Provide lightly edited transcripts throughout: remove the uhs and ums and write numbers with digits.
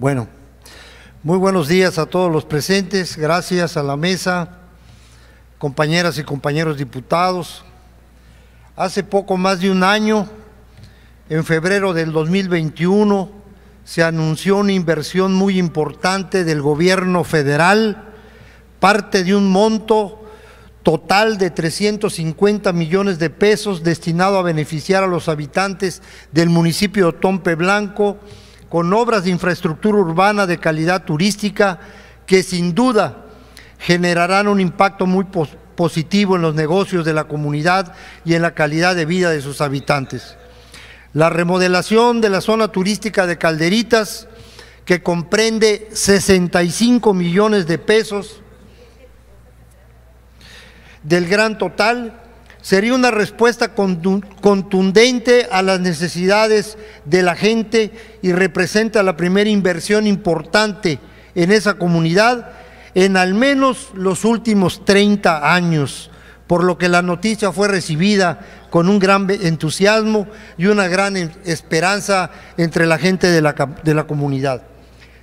Bueno, muy buenos días a todos los presentes, gracias a la mesa, compañeras y compañeros diputados. Hace poco más de un año, en febrero del 2021, se anunció una inversión muy importante del gobierno federal, parte de un monto total de 350 millones de pesos destinado a beneficiar a los habitantes del municipio de Othón P. Blanco con obras de infraestructura urbana de calidad turística que sin duda generarán un impacto muy positivo en los negocios de la comunidad y en la calidad de vida de sus habitantes. La remodelación de la zona turística de Calderitas, que comprende 65 millones de pesos del gran total, sería una respuesta contundente a las necesidades de la gente y representa la primera inversión importante en esa comunidad en al menos los últimos 30 años, por lo que la noticia fue recibida con un gran entusiasmo y una gran esperanza entre la gente de la comunidad.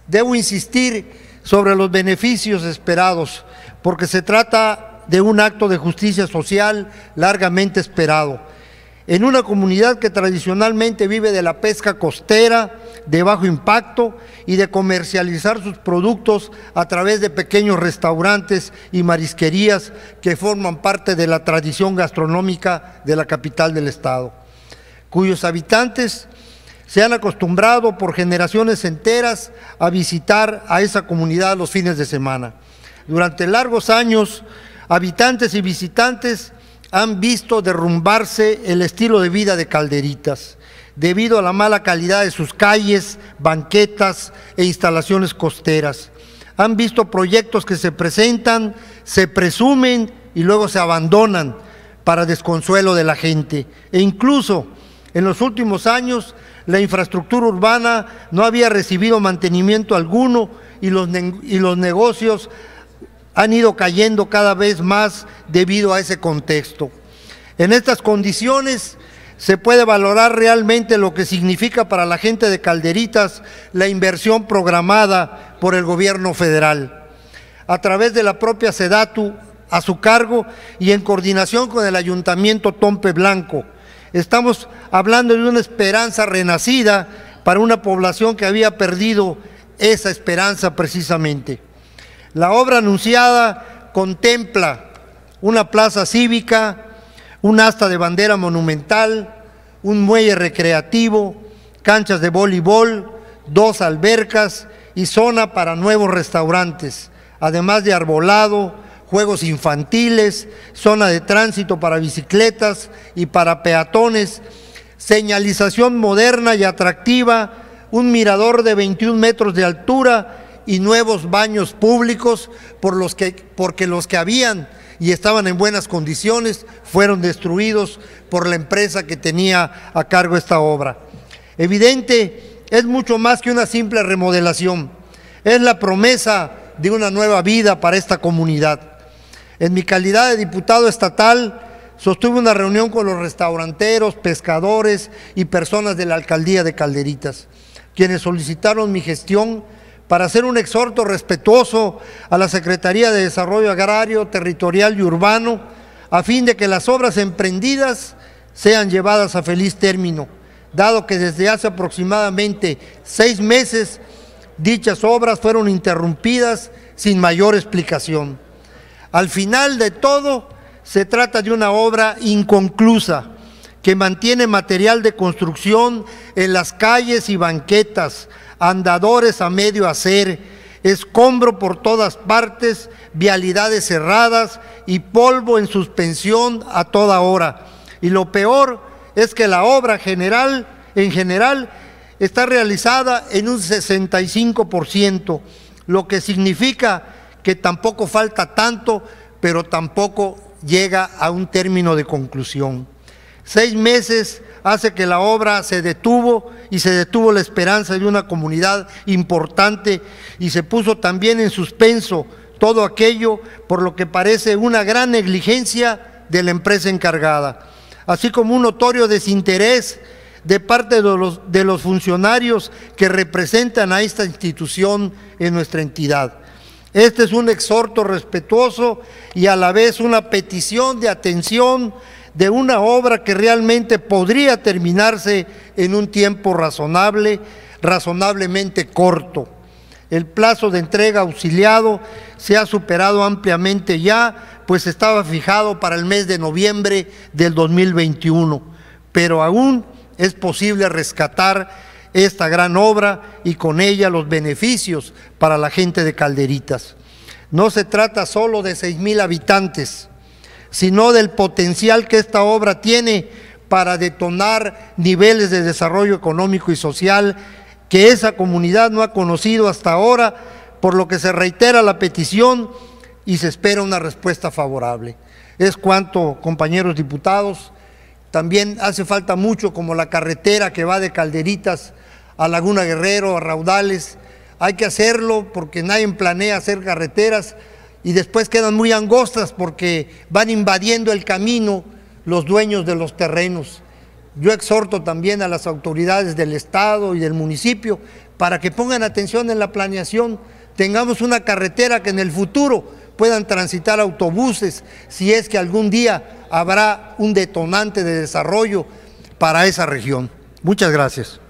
Debo insistir sobre los beneficios esperados, porque se trata de un acto de justicia social largamente esperado en una comunidad que tradicionalmente vive de la pesca costera de bajo impacto y de comercializar sus productos a través de pequeños restaurantes y marisquerías que forman parte de la tradición gastronómica de la capital del estado, cuyos habitantes se han acostumbrado por generaciones enteras a visitar a esa comunidad los fines de semana. Durante largos años, habitantes y visitantes han visto derrumbarse el estilo de vida de Calderitas debido a la mala calidad de sus calles, banquetas e instalaciones costeras. Han visto proyectos que se presentan, se presumen y luego se abandonan para desconsuelo de la gente. E incluso en los últimos años la infraestructura urbana no había recibido mantenimiento alguno y los negocios han ido cayendo cada vez más debido a ese contexto. En estas condiciones se puede valorar realmente lo que significa para la gente de Calderitas la inversión programada por el gobierno federal, a través de la propia Sedatu a su cargo y en coordinación con el ayuntamiento Othón P. Blanco. Estamos hablando de una esperanza renacida para una población que había perdido esa esperanza precisamente. La obra anunciada contempla una plaza cívica, un asta de bandera monumental, un muelle recreativo, canchas de voleibol, 2 albercas y zona para nuevos restaurantes, además de arbolado, juegos infantiles, zona de tránsito para bicicletas y para peatones, señalización moderna y atractiva, un mirador de 21 metros de altura y nuevos baños públicos, porque los que habían y estaban en buenas condiciones fueron destruidos por la empresa que tenía a cargo esta obra. Evidente, es mucho más que una simple remodelación, es la promesa de una nueva vida para esta comunidad. En mi calidad de diputado estatal, sostuve una reunión con los restauranteros, pescadores y personas de la alcaldía de Calderitas, quienes solicitaron mi gestión para hacer un exhorto respetuoso a la Secretaría de Desarrollo Agrario, Territorial y Urbano, a fin de que las obras emprendidas sean llevadas a feliz término, dado que desde hace aproximadamente 6 meses dichas obras fueron interrumpidas sin mayor explicación. Al final de todo, se trata de una obra inconclusa, que mantiene material de construcción en las calles y banquetas, andadores a medio hacer, escombro por todas partes, vialidades cerradas y polvo en suspensión a toda hora. Y lo peor es que la obra en general está realizada en un 65%, lo que significa que tampoco falta tanto, pero tampoco llega a un término de conclusión. 6 meses hace que la obra se detuvo y se detuvo la esperanza de una comunidad importante y se puso también en suspenso todo aquello por lo que parece una gran negligencia de la empresa encargada, así como un notorio desinterés de parte de los funcionarios que representan a esta institución en nuestra entidad. Este es un exhorto respetuoso y a la vez una petición de atención de una obra que realmente podría terminarse en un tiempo razonablemente corto. El plazo de entrega auxiliado se ha superado ampliamente ya, pues estaba fijado para el mes de noviembre del 2021, pero aún es posible rescatar esta gran obra y con ella los beneficios para la gente de Calderitas. No se trata solo de 6,000 habitantes, sino del potencial que esta obra tiene para detonar niveles de desarrollo económico y social que esa comunidad no ha conocido hasta ahora, por lo que se reitera la petición y se espera una respuesta favorable. Es cuanto, compañeros diputados. También hace falta mucho, como la carretera que va de Calderitas a Laguna Guerrero, a Raudales. Hay que hacerlo porque nadie planea hacer carreteras y después quedan muy angostas porque van invadiendo el camino los dueños de los terrenos. Yo exhorto también a las autoridades del Estado y del municipio para que pongan atención en la planeación. Tengamos una carretera que en el futuro puedan transitar autobuses, si es que algún día habrá un detonante de desarrollo para esa región. Muchas gracias.